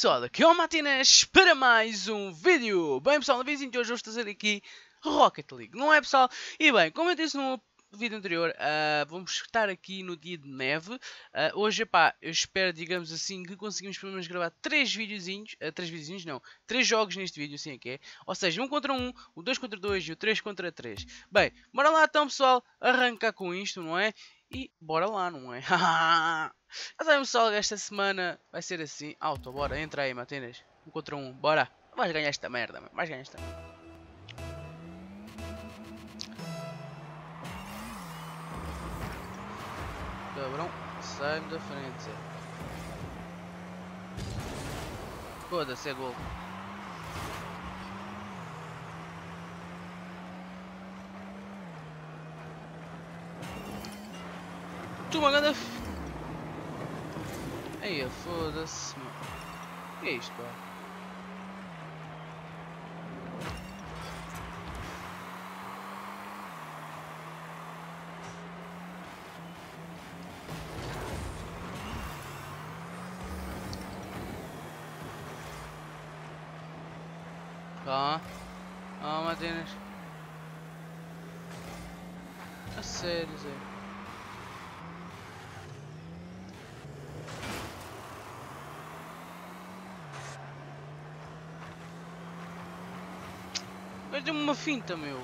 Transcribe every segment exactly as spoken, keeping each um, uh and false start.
pessoal, aqui é o Matinez para mais um vídeo. Bem pessoal, no vídeo de hoje vamos trazer aqui Rocket League, não é pessoal? E bem, como eu disse no vídeo anterior, uh, vamos estar aqui no dia de neve. Uh, hoje, pá, eu espero, digamos assim, que conseguimos pelo menos gravar três videozinhos, uh, três videozinhos não, três jogos neste vídeo, assim é que é. Ou seja, um contra um, o dois contra dois e o três contra três. Bem, bora lá então pessoal, arrancar com isto, não é? E bora lá, não é? Já sabem pessoal, esta semana vai ser assim. Auto, bora, entra aí Matinez. Um contra um, bora. Vais ganhar esta merda, mano. Vais ganhar esta merda. Cabrão, sai-me da frente, Zé. Foda-se, é gol. Tu uma ganda f... Aí, foda-se, mano. O que é isto, pá? Calma. Calma, Matinez. A sério, Zé. Deu-me uma finta, meu.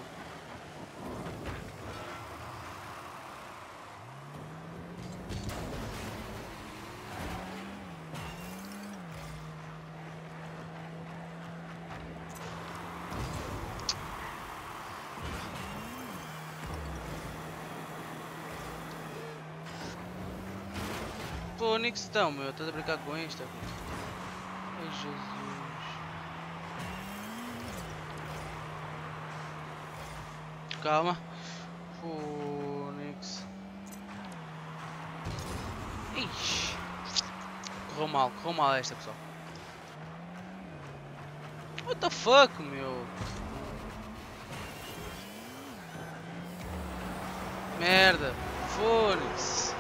Pô, onde é que estão, meu? Estás a brincar com isto? Ai, Jesus. Calma, Fonix. Ixi, correu mal, correu mal esta pessoal. What the fuck, meu? Merda, Fonix.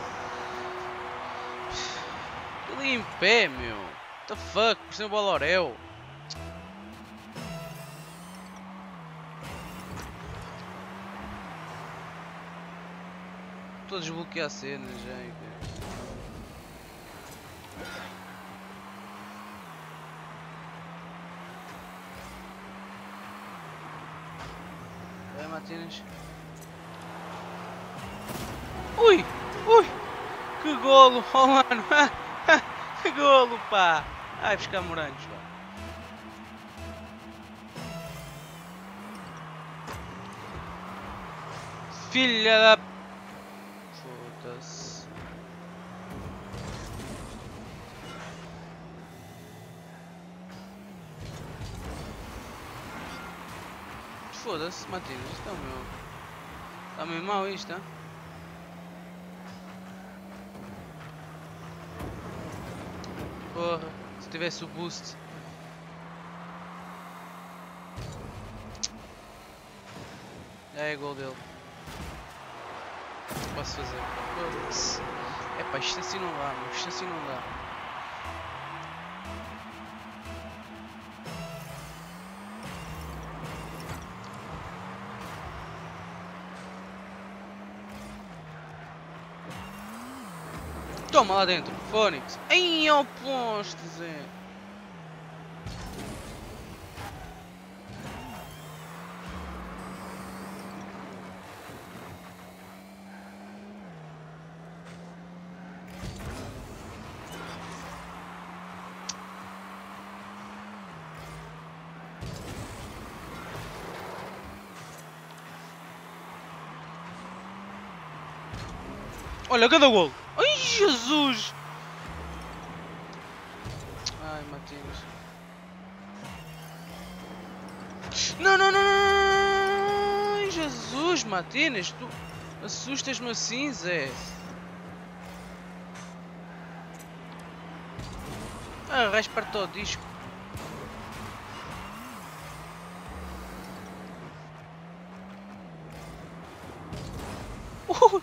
Ele em pé, meu. What the fuck, por cima do balorel. Estou a desbloquear cenas já, hein, velho. Vai, Matinez. Ui! Ui! Que golo, oh, mano! Que golo, pá! Ai, buscar morangos, pá! Filha da... Foda-se, Matinez, está meu. Está meio mal isto, hein? Porra, se tivesse o boost. Já é gol dele. Posso fazer? Foda-se. É pá, isto assim não dá, meu. Isto assim não dá. Toma lá dentro, Fonix. Ai, ao posto, Zé. Olha, cada gol. Ai, Jesus! Ai, Matinez. Não, não, não, não! Ai, Jesus, Matinez, tu assustas-me assim, Zé. Ah, raspartou o disco. Uh!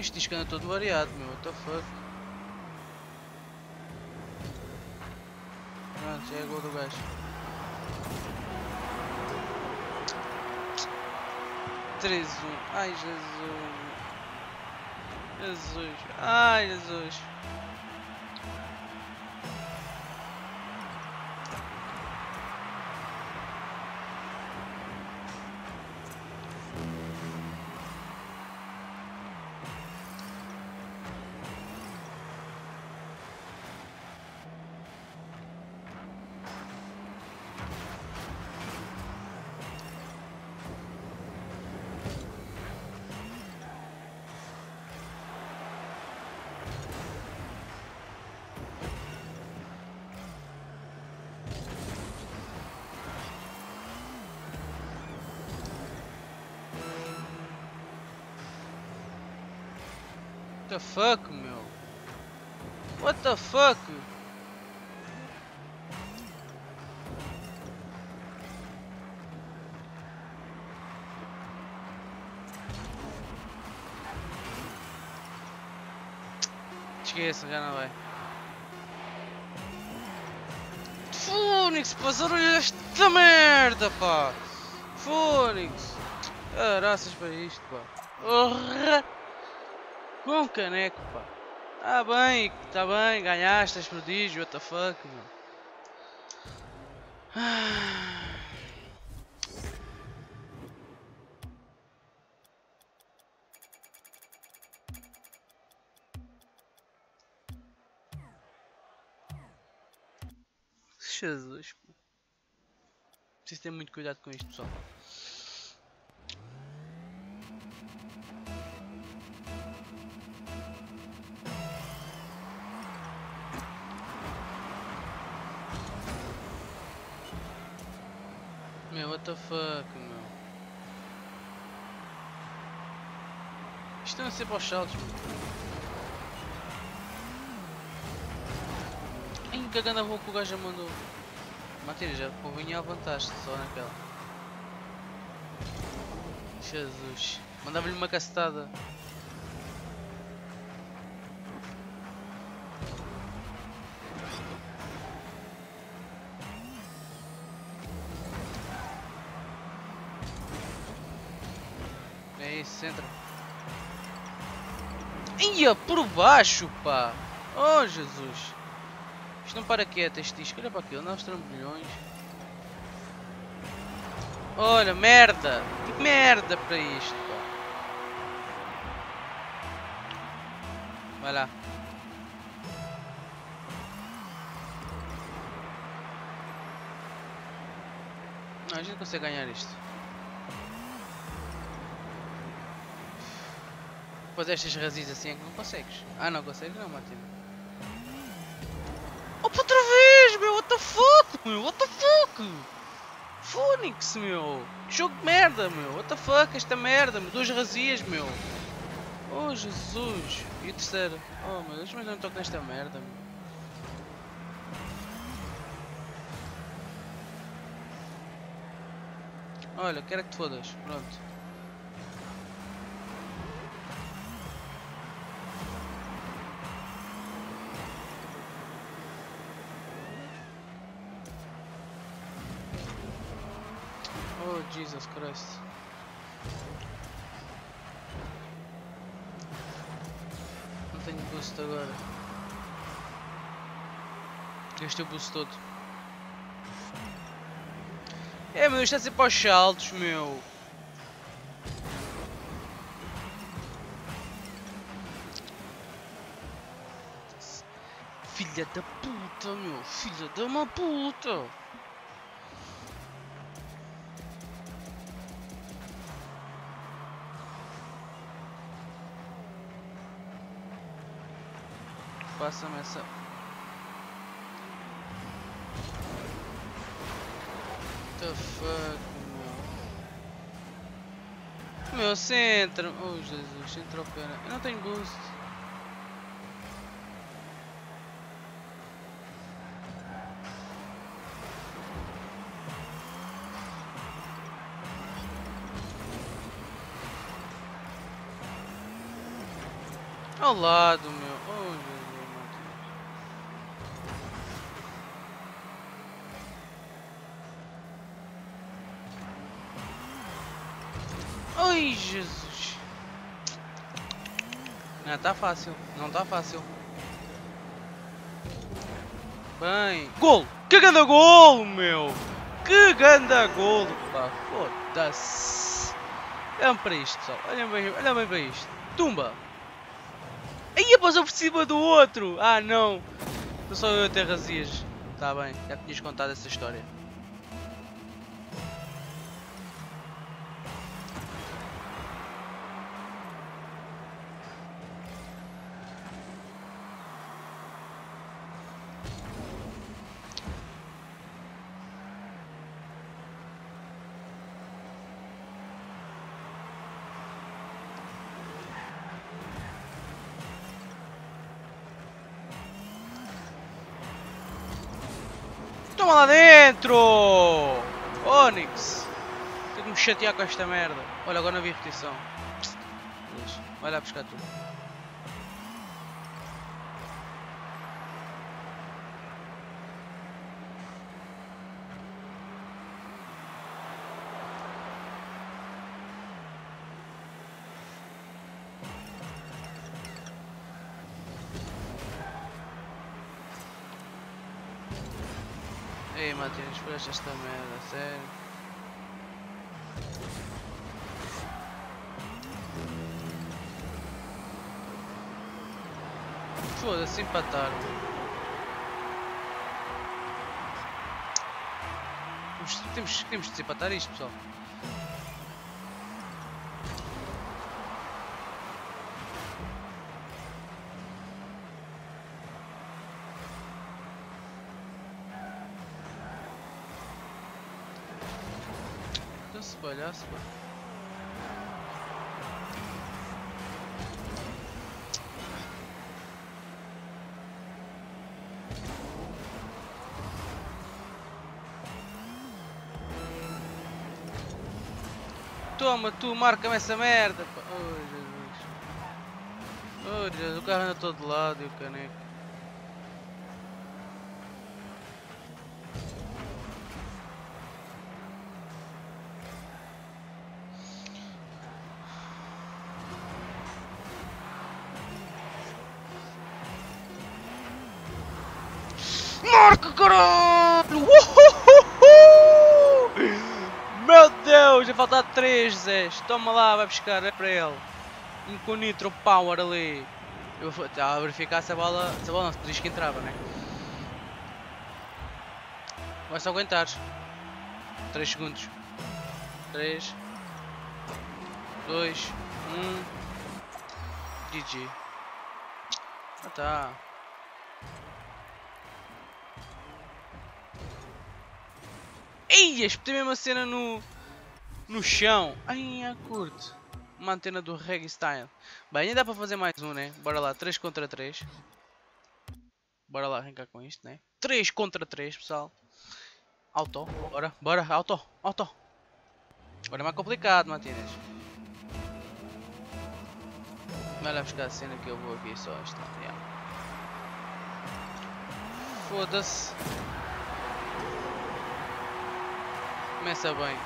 Este disco anda todo variado, meu, what the fuck. Pronto, já é gol do gajo. três um, ai Jesus, Jesus, ai Jesus. What the fuck, meu? What the fuck? Esqueça, já não vai. Fônix, passaram-lhe esta merda, pá! Fônix! Caraças para isto, pá! Oh, com caneco, pá. Ah, bem, tá bem, ganhaste, és prodígio, what the fuck, meu. Ah. Jesus, pô. Preciso ter muito cuidado com isto, pessoal. What the fuck, meu. Isto tem a ser para os saltos, meu. Ai, cagando a rua que o gajo já mandou. Matinez, já convinha a vantagem só naquela. Jesus. Mandava-lhe uma cacetada. Entra. Ia por baixo, pá. Oh Jesus. Isto não para quieto, este disco. Olha para aquilo, nós trambolhões. Olha, merda. Que merda para isto, pá. Vai lá. Não, a gente consegue ganhar isto. Fazer estas razias assim é que não consegues. Ah, não consegues não, Matinez. Opa, outra vez, meu, what the fuck, meu, what the fuck. Fônix, meu, que jogo de merda, meu, what the fuck, esta merda, meu, duas razias, meu. Oh, Jesus. E a terceira. Oh, meu Deus, mas não toco nesta merda, meu. Olha, quero que te fodas, pronto. Jesus Christ. Não tenho boost agora. Gastei o boost todo. É, meu, isto está a ser para os saltos, meu. Filha da puta, meu. Filha da uma puta. Passa-me essa. The fuck, meu. Meu centro. Oh Jesus, centro opera. Eu não tenho boost. Ao lado, meu. Oh, Jesus, Matinez. Ai, Jesus. Não tá fácil. Não tá fácil. Bem. Golo! Que ganda golo, meu! Que ganda golo! Pá, foda-se! Olhem para isto, pessoal. Olhem bem, olhem bem para isto. Tumba! Aí passou por cima do outro! Ah, não! Estou só eu a ter razias. Tá bem, já tinhas contado essa história. Toma lá dentro! Onix! Tenho que me chatear com esta merda. Olha, agora não vi repetição. Vai lá buscar tudo. Ei, Matinez, por esta merda, sério. Foda-se, empataram. Temos, temos de desempatar isto, pessoal. Esse palhaço, pá. Toma, tu marca-me essa merda, pá. Oh, Jesus. Oh, Jesus, o carro anda todo lado e o caneco. Marca, caralho! Uhuhuhu! Meu Deus, ia faltar três, Zé. Toma lá, vai buscar, é para ele. Um com nitro power ali. Eu vou tá, verificar se a bola. Se a bola não se diz que entrava, né? Vai só aguentar. três segundos. três, dois, um. G G. Ah, tá. Ei, espetei mesmo a cena no, no chão. Ai, a curto. Uma antena do Reggae Style. Bem, ainda dá para fazer mais um, né? Bora lá, três contra três. Bora lá arrancar com isto, né? três contra três, pessoal. Auto, bora, bora, auto, auto. Agora é mais complicado, Matinez. Vai lá buscar a cena que eu vou aqui só esta. Foda-se. Começa bem.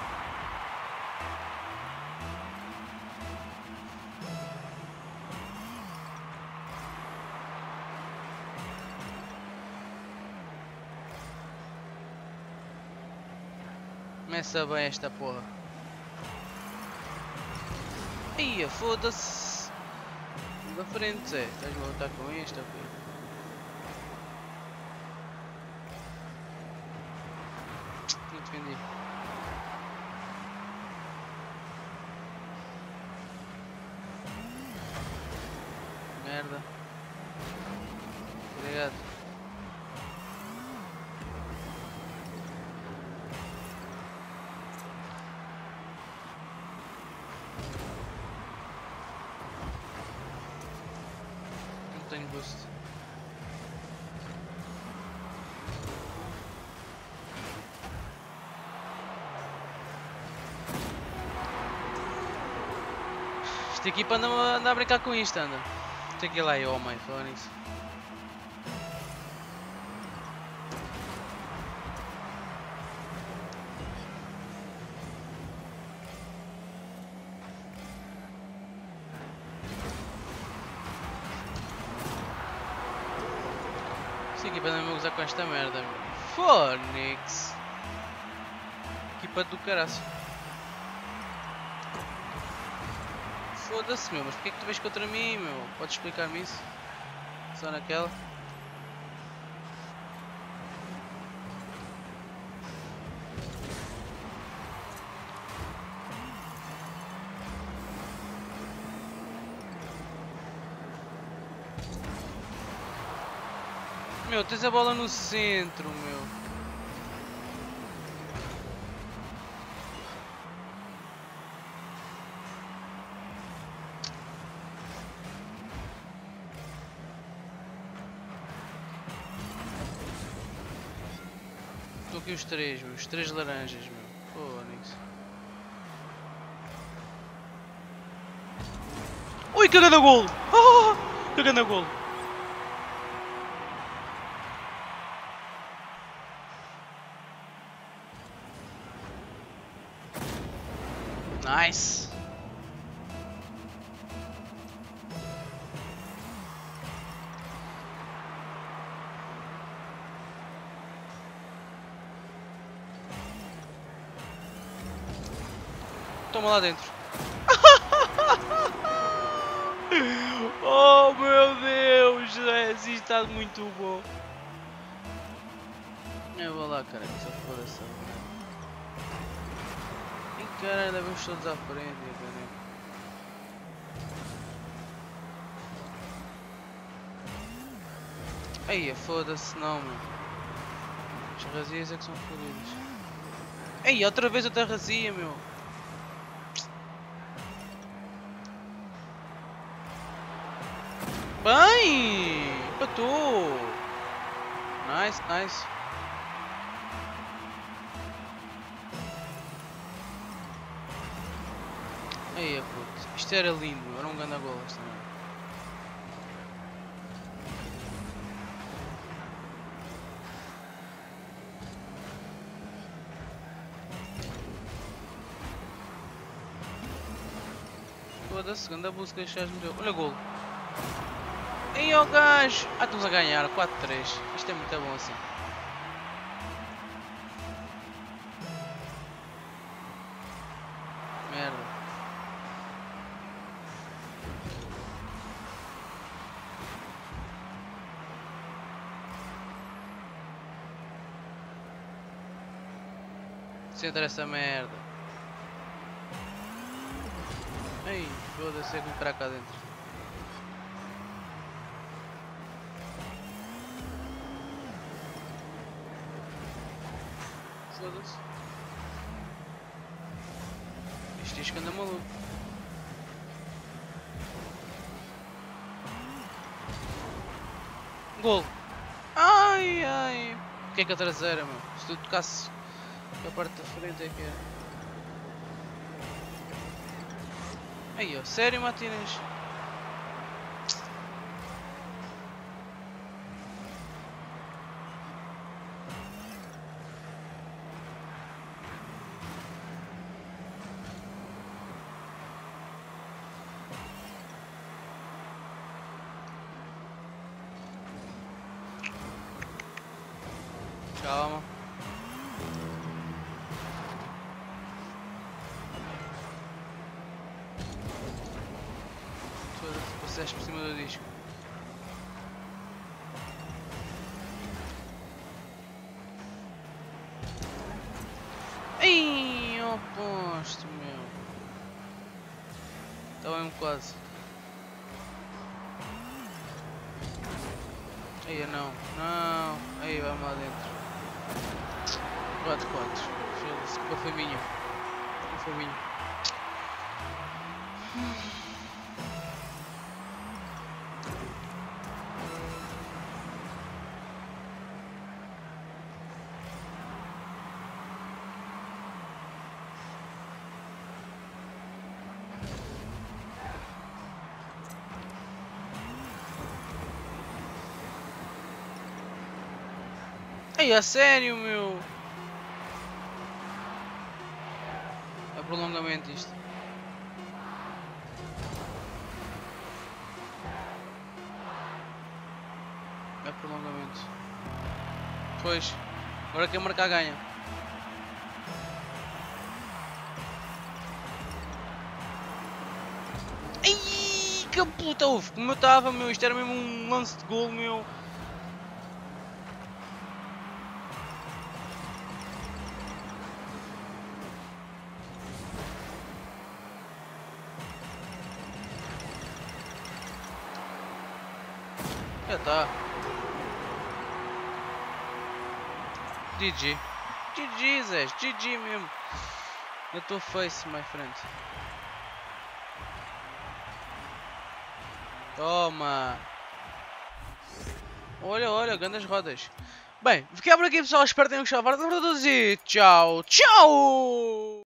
Começa bem esta porra. Ia, foda-se. Da frente, Zé. Estás-me a lutar com esta porra. Não defendi. Merda. Obrigado. Não tenho gosto. Esta equipa anda, anda a brincar com isto, anda. Take it like all my funnies. Essa equipa não vai usar com esta merda, meu. Fônix! Equipa do caraço. Foda-se, meu, mas porquê é que tu vês contra mim, meu? Podes explicar-me isso? Só naquela. Meu, tens a bola no centro, meu. Aqui os três, meu. Os três laranjas, meu. Fônix. Ui, que grande golo! Ah, que grande golo! Nice! Toma lá dentro. Oh meu Deus, isto está muito bom. Eu vou lá, cara, essa coração. E cara, levamos todos à frente, cara. Aí, foda-se não, meu. As razias é que são fodidas. Aí, outra vez outra razia, meu. Bem! Empatou! Nice, nice! Aí, puto! Isto era lindo, era um grande gol esta merda. Foda-se, grande abuso que deixaste me deu. Olha o golo! E o gajo! Ah, estamos a ganhar, quatro a três. Isto é muito bom assim. Merda. Centra essa merda. Ei, foda-se, é que vim para cá dentro. Este disco anda maluco. Gol! Ai ai! O que é que a traseira, mano? Se tu tocasse a parte da frente é que era. Aí ó, sério, Matinez? Calma. Vocês por cima do disco. Ai, oh posto meu. Estava mesmo quase. Aí não, não. Aí vamos lá dentro. quatro a quatro, foda-se, porque foi minha. Porque foi minha. Aí, é sério, meu. É prolongamento isto. É prolongamento. Pois. Agora quem marcar ganha. Ai, que puta, uf. Como eu estava, meu. Isto era mesmo um lance de gol, meu. Tá. G G. G G, Zé. G G mesmo. Na tua face, my friend. Toma. Olha, olha. Grandes rodas. Bem, fiquei por aqui, pessoal. Espero que tenham gostado. Tchau, tchau.